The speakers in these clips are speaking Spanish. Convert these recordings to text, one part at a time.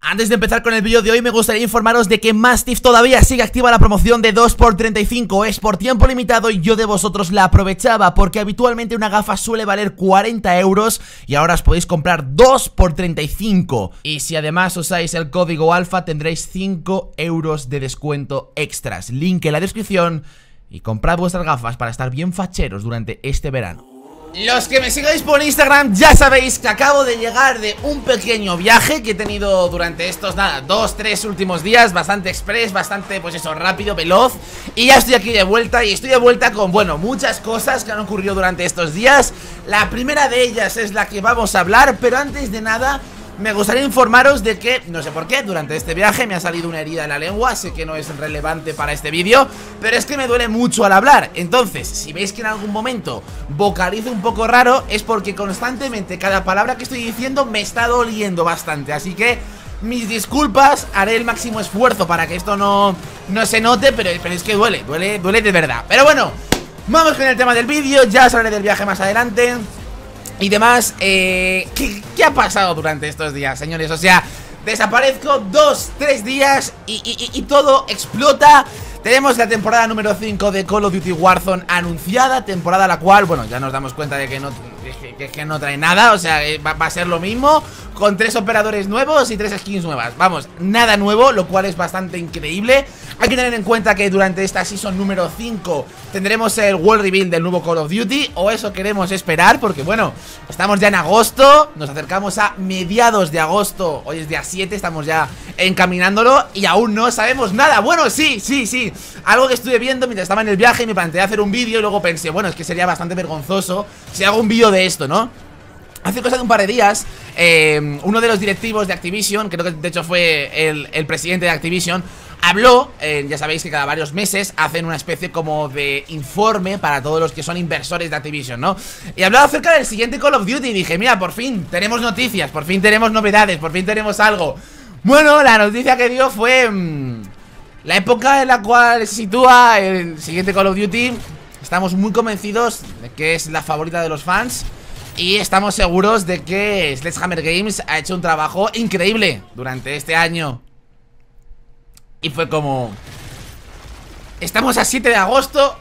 Antes de empezar con el vídeo de hoy me gustaría informaros de que Mastiff todavía sigue activa la promoción de 2x35, es por tiempo limitado y yo de vosotros la aprovechaba porque habitualmente una gafa suele valer 40 euros y ahora os podéis comprar 2x35 y si además usáis el código alfa tendréis 5 euros de descuento extras, link en la descripción y comprad vuestras gafas para estar bien facheros durante este verano. Los que me sigáis por Instagram ya sabéis que acabo de llegar de un pequeño viaje que he tenido durante estos, nada, 2-3 últimos días. Bastante express, bastante, pues eso, rápido, veloz. Y ya estoy aquí de vuelta y estoy de vuelta con, bueno, muchas cosas que han ocurrido durante estos días. La primera de ellas es la que vamos a hablar, pero antes de nada me gustaría informaros de que, no sé por qué, durante este viaje me ha salido una herida en la lengua. Sé que no es relevante para este vídeo, pero es que me duele mucho al hablar. Entonces, si veis que en algún momento vocalizo un poco raro, es porque constantemente cada palabra que estoy diciendo me está doliendo bastante. Así que, mis disculpas, haré el máximo esfuerzo para que esto no se note, pero es que duele de verdad. Pero bueno, vamos con el tema del vídeo, ya os hablaré del viaje más adelante y demás. ¿Qué ha pasado durante estos días, señores? O sea, desaparezco 2-3 días y todo explota. Tenemos la temporada número 5 de Call of Duty Warzone anunciada, temporada la cual, bueno, ya nos damos cuenta de que no trae nada. O sea, va a ser lo mismo con 3 operadores nuevos y 3 skins nuevas. Vamos, nada nuevo, lo cual es bastante increíble. Hay que tener en cuenta que durante esta season número 5 tendremos el World Reveal del nuevo Call of Duty, o eso queremos esperar, porque bueno, estamos ya en agosto, nos acercamos a mediados de agosto. Hoy es día 7, estamos ya encaminándolo y aún no sabemos nada. Bueno, sí, algo que estuve viendo mientras estaba en el viaje y me planteé hacer un vídeo y luego pensé, bueno, es que sería bastante vergonzoso si hago un vídeo de esto, ¿no? Hace cosa de un par de días, uno de los directivos de Activision, creo que de hecho fue el presidente de Activision, habló. Ya sabéis que cada varios meses hacen una especie como de informe para todos los que son inversores de Activision, ¿no? Y hablaba acerca del siguiente Call of Duty y dije, mira, por fin tenemos noticias, por fin tenemos novedades, por fin tenemos algo. Bueno, la noticia que dio fue la época en la cual se sitúa el siguiente Call of Duty. Estamos muy convencidos de que es la favorita de los fans y estamos seguros de que Sledgehammer Games ha hecho un trabajo increíble durante este año. Y fue como, estamos a 7 de agosto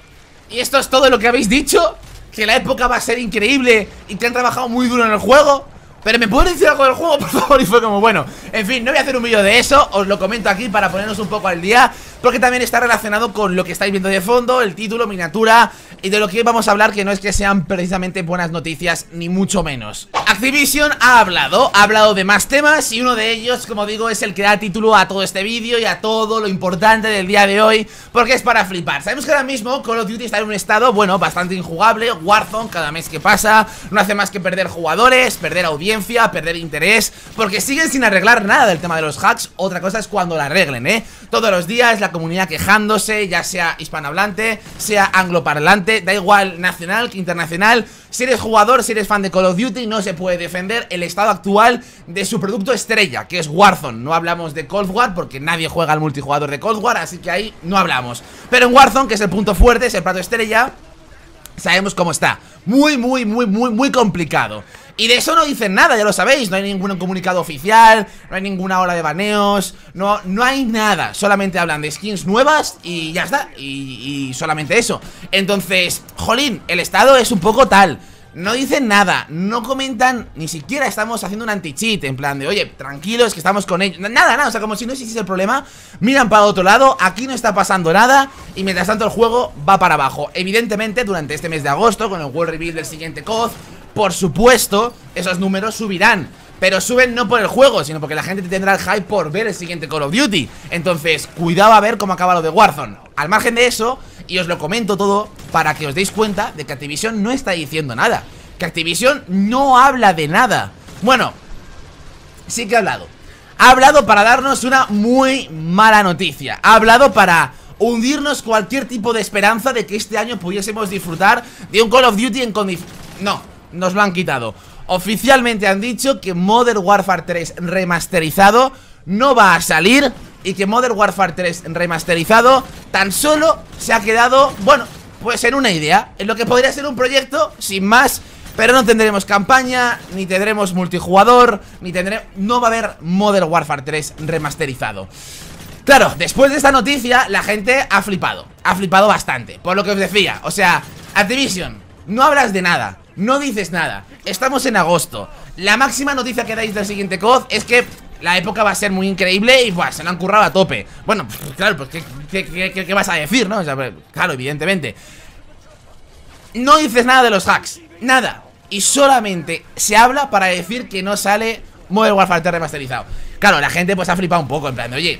y esto es todo lo que habéis dicho, que la época va a ser increíble y que han trabajado muy duro en el juego. Pero ¿me puedes decir algo del juego, por favor? Y fue como, bueno, en fin, no voy a hacer un vídeo de eso. Os lo comento aquí para ponernos un poco al día, porque también está relacionado con lo que estáis viendo de fondo, el título, miniatura y de lo que vamos a hablar, que no es que sean precisamente buenas noticias, ni mucho menos. Activision ha hablado de más temas y uno de ellos, como digo, es el que da título a todo este vídeo y a todo lo importante del día de hoy, porque es para flipar. Sabemos que ahora mismo Call of Duty está en un estado, bueno, bastante injugable. Warzone cada mes que pasa no hace más que perder jugadores, perder audiencia, perder interés, porque siguen sin arreglar nada del tema de los hacks. Otra cosa es cuando la arreglen, todos los días la comunidad quejándose, ya sea hispanohablante, sea angloparlante, da igual, nacional que internacional. Si eres jugador, si eres fan de Call of Duty, no se puede defender el estado actual de su producto estrella, que es Warzone. No hablamos de Cold War porque nadie juega al multijugador de Cold War, así que ahí no hablamos. Pero en Warzone, que es el punto fuerte, es el plato estrella, sabemos cómo está. Muy complicado. Y de eso no dicen nada, ya lo sabéis. No hay ningún comunicado oficial, no hay ninguna ola de baneos, no hay nada. Solamente hablan de skins nuevas y ya está, y solamente eso. Entonces, jolín, el estado es un poco tal. No dicen nada, no comentan, ni siquiera estamos haciendo un anti-cheat, en plan de, oye, tranquilos que estamos con ellos. Nada, o sea, como si no existiese el problema. Miran para otro lado, aquí no está pasando nada y mientras tanto el juego va para abajo. Evidentemente, durante este mes de agosto, con el World Reveal del siguiente COD, por supuesto, esos números subirán. Pero suben no por el juego, sino porque la gente tendrá el hype por ver el siguiente Call of Duty. Entonces, cuidado a ver cómo acaba lo de Warzone. Al margen de eso, y os lo comento todo para que os deis cuenta de que Activision no está diciendo nada, que Activision no habla de nada. Bueno, sí que ha hablado para darnos una muy mala noticia. Ha hablado para hundirnos cualquier tipo de esperanza de que este año pudiésemos disfrutar de un Call of Duty en condiciones. No, nos lo han quitado. Oficialmente han dicho que Modern Warfare 3 remasterizado no va a salir y que Modern Warfare 3 remasterizado tan solo se ha quedado, bueno, pues en una idea, en lo que podría ser un proyecto sin más Pero no tendremos campaña, ni tendremos multijugador, ni tendremos... No va a haber Modern Warfare 3 remasterizado. Claro, después de esta noticia, la gente ha flipado bastante, por lo que os decía. O sea, Activision, no hablas de nada, no dices nada, estamos en agosto. La máxima noticia que dais del siguiente COD es que la época va a ser muy increíble y buah, se la han currado a tope. Bueno, claro, pues ¿qué vas a decir, no? O sea, claro, evidentemente. No dices nada de los hacks, nada. Y solamente se habla para decir que no sale Modern Warfare 3 remasterizado. Claro, la gente pues ha flipado un poco, en plan de, oye,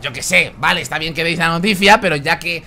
yo qué sé, vale, está bien que deis la noticia, pero ya que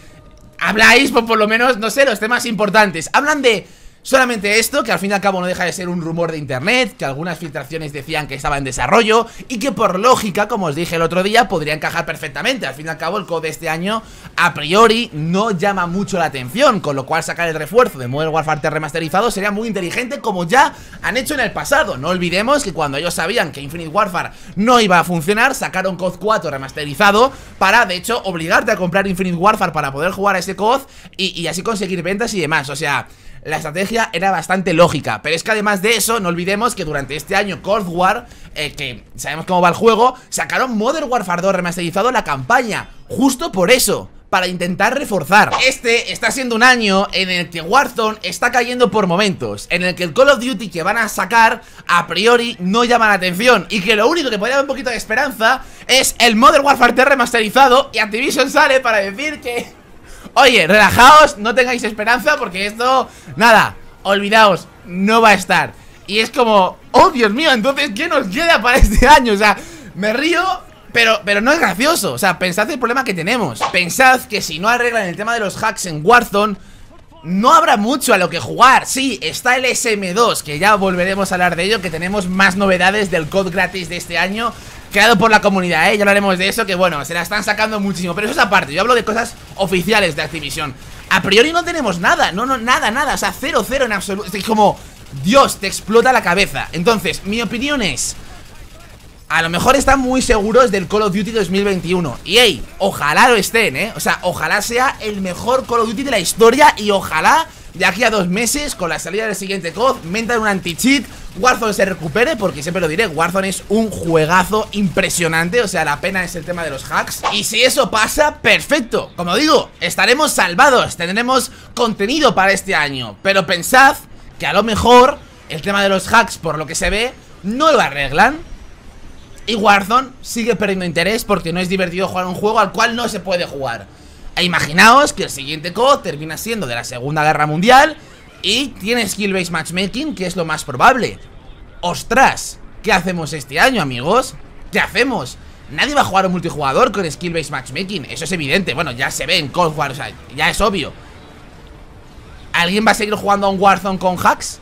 habláis, pues por lo menos, no sé, los temas importantes. Hablan de solamente esto, que al fin y al cabo no deja de ser un rumor de internet, que algunas filtraciones decían que estaba en desarrollo y que por lógica, como os dije el otro día, podría encajar perfectamente. Al fin y al cabo el COD de este año a priori no llama mucho la atención, con lo cual sacar el refuerzo de Modern Warfare 3 remasterizado sería muy inteligente, como ya han hecho en el pasado. No olvidemos que cuando ellos sabían que Infinite Warfare no iba a funcionar, sacaron COD 4 remasterizado para, de hecho, obligarte a comprar Infinite Warfare para poder jugar a ese COD y así conseguir ventas y demás. O sea, la estrategia era bastante lógica, pero es que además de eso, no olvidemos que durante este año Cold War, que sabemos cómo va el juego, sacaron Modern Warfare 2 remasterizado la campaña, justo por eso, para intentar reforzar. Este está siendo un año en el que Warzone está cayendo por momentos, en el que el Call of Duty que van a sacar a priori no llama la atención, y que lo único que podría dar un poquito de esperanza es el Modern Warfare 3 remasterizado, y Activision sale para decir que... Oye, relajaos, no tengáis esperanza porque esto, nada, olvidaos, no va a estar. Y es como, oh Dios mío, entonces, ¿qué nos queda para este año? O sea, me río, pero no es gracioso. O sea, pensad el problema que tenemos. Pensad que si no arreglan el tema de los hacks en Warzone, no habrá mucho a lo que jugar. Sí, está el SM2, que ya volveremos a hablar de ello, que tenemos más novedades del COD gratis de este año creado por la comunidad, ya hablaremos de eso, que bueno, se la están sacando muchísimo, pero eso es aparte. Yo hablo de cosas oficiales de Activision. A priori no tenemos nada, nada, o sea, 0-0 en absoluto. Es como, Dios, te explota la cabeza. Entonces, mi opinión es, a lo mejor están muy seguros del Call of Duty 2021. Y hey, ojalá lo estén, o sea, ojalá sea el mejor Call of Duty de la historia. Y ojalá, de aquí a 2 meses, con la salida del siguiente COD, metan un anti-cheat, Warzone se recupere, porque siempre lo diré, Warzone es un juegazo impresionante. O sea, la pena es el tema de los hacks. Y si eso pasa, perfecto. Como digo, estaremos salvados, tendremos contenido para este año. Pero pensad que a lo mejor el tema de los hacks, por lo que se ve, no lo arreglan, y Warzone sigue perdiendo interés porque no es divertido jugar un juego al cual no se puede jugar. E imaginaos que el siguiente COD termina siendo de la Segunda Guerra Mundial y tiene skill-based matchmaking, que es lo más probable. ¡Ostras! ¿Qué hacemos este año, amigos? ¿Qué hacemos? Nadie va a jugar un multijugador con skill-based matchmaking, eso es evidente. Bueno, ya se ve en Cold War, o sea, ya es obvio. ¿Alguien va a seguir jugando a un Warzone con hacks?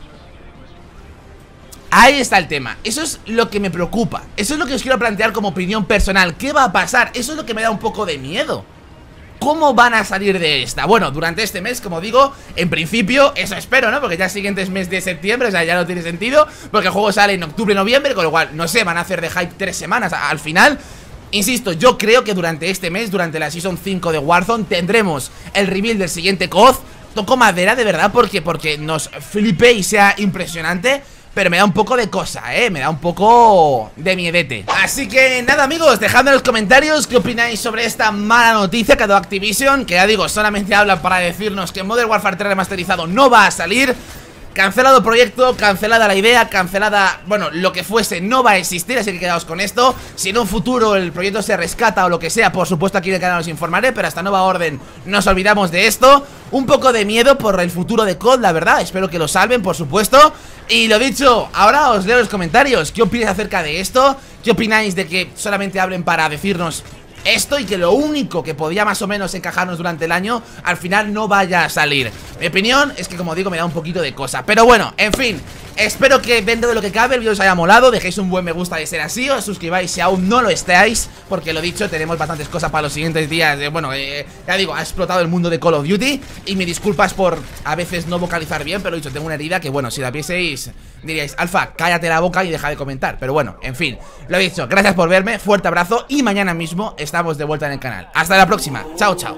Ahí está el tema, eso es lo que me preocupa. Eso es lo que os quiero plantear como opinión personal. ¿Qué va a pasar? Eso es lo que me da un poco de miedo. ¿Cómo van a salir de esta? Bueno, durante este mes, como digo, en principio, eso espero, ¿no? Porque ya el siguiente es mes de septiembre, o sea, ya no tiene sentido, porque el juego sale en octubre, noviembre, con lo cual, no sé, van a hacer de hype 3 semanas al final. Insisto, yo creo que durante este mes, durante la Season 5 de Warzone, tendremos el reveal del siguiente COD. Toco madera, de verdad, porque nos flipe y sea impresionante. Pero me da un poco de cosa, me da un poco de miedete. Así que nada, amigos, dejadme en los comentarios qué opináis sobre esta mala noticia que ha dado Activision, que ya digo, solamente hablan para decirnos que Modern Warfare 3 remasterizado no va a salir. Cancelado proyecto, cancelada la idea, cancelada, bueno, lo que fuese no va a existir, así que quedaos con esto. Si en un futuro el proyecto se rescata o lo que sea, por supuesto aquí en el canal os informaré, pero hasta nueva orden nos olvidamos de esto. Un poco de miedo por el futuro de COD, la verdad, espero que lo salven, por supuesto. Y lo dicho, ahora os leo los comentarios, ¿qué opináis acerca de esto? ¿Qué opináis de que solamente hablen para decirnos esto y que lo único que podía más o menos encajarnos durante el año al final no vaya a salir? Mi opinión es que, como digo, me da un poquito de cosa. Pero bueno, en fin, espero que dentro de lo que cabe el vídeo os haya molado. Dejéis un buen me gusta de ser así, os suscribáis si aún no lo estáis, porque lo dicho, tenemos bastantes cosas para los siguientes días. Bueno, ya digo, ha explotado el mundo de Call of Duty. Y mis disculpas por a veces no vocalizar bien, pero lo dicho, tengo una herida que, bueno, si la vieseis diríais, Alfa, cállate la boca y deja de comentar. Pero bueno, en fin, lo dicho, gracias por verme, fuerte abrazo y mañana mismo estamos de vuelta en el canal. Hasta la próxima, chao, chao.